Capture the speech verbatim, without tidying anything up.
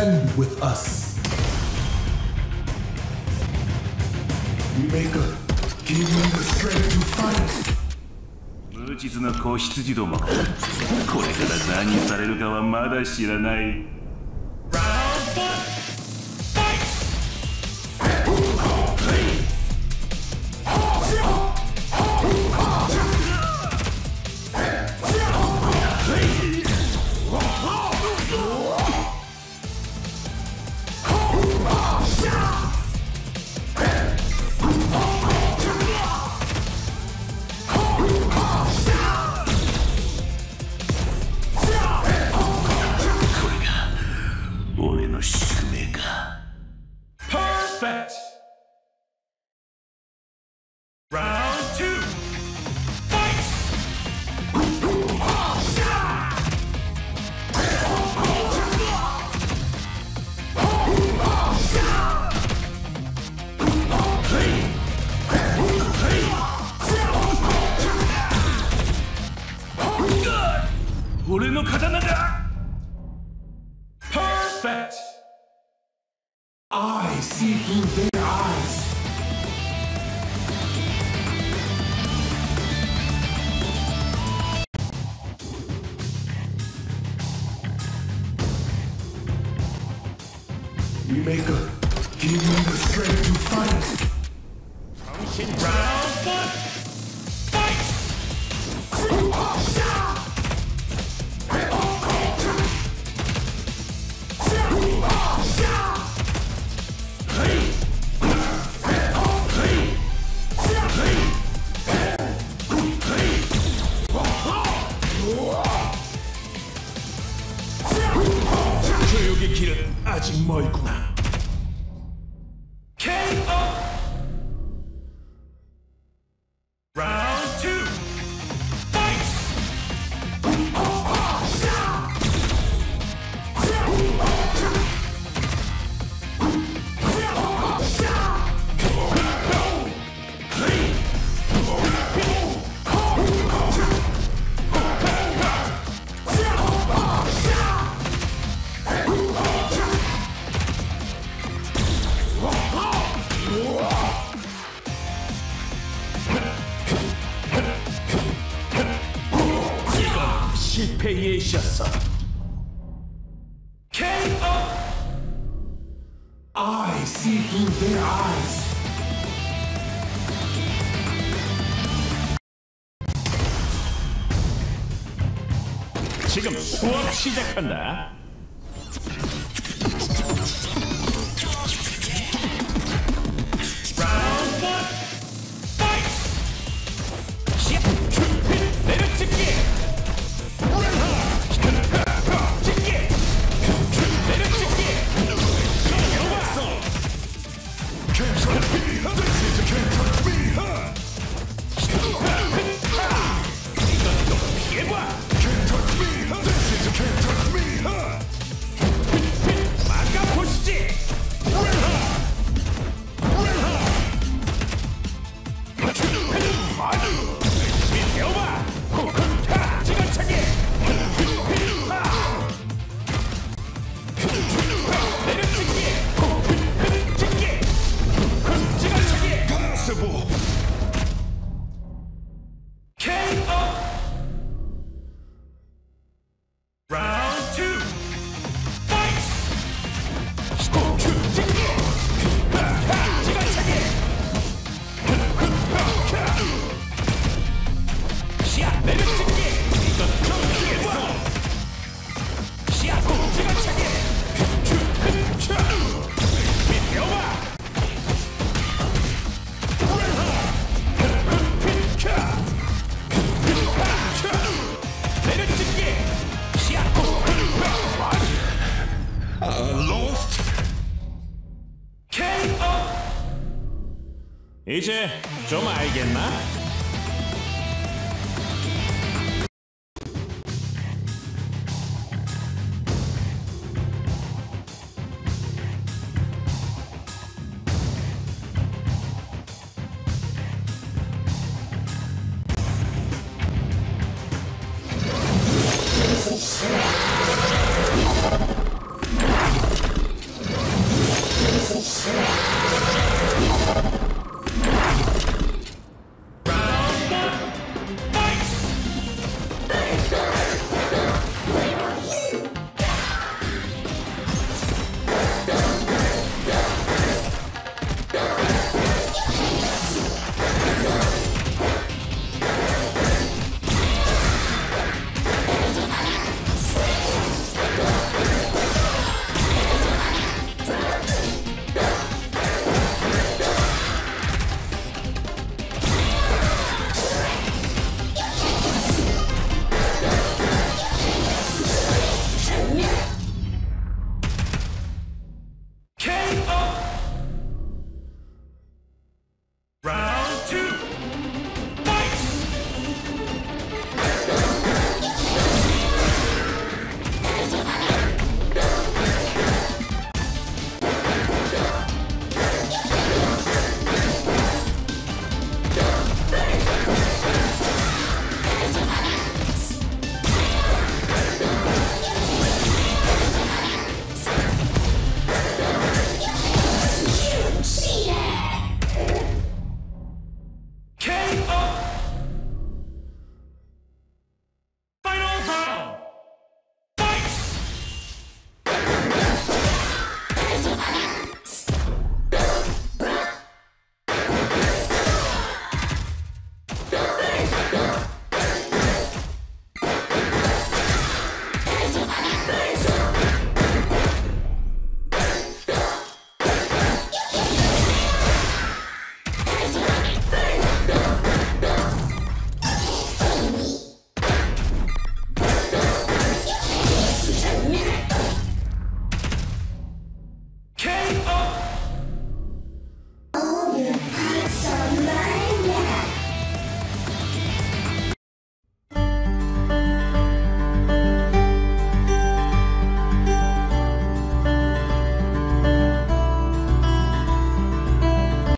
stand with us. Maker, give me the strength to fight. 無実な子羊ども。これから何されるかはまだ知らない。 지금 수업 시작한다. 이제 좀 알겠나?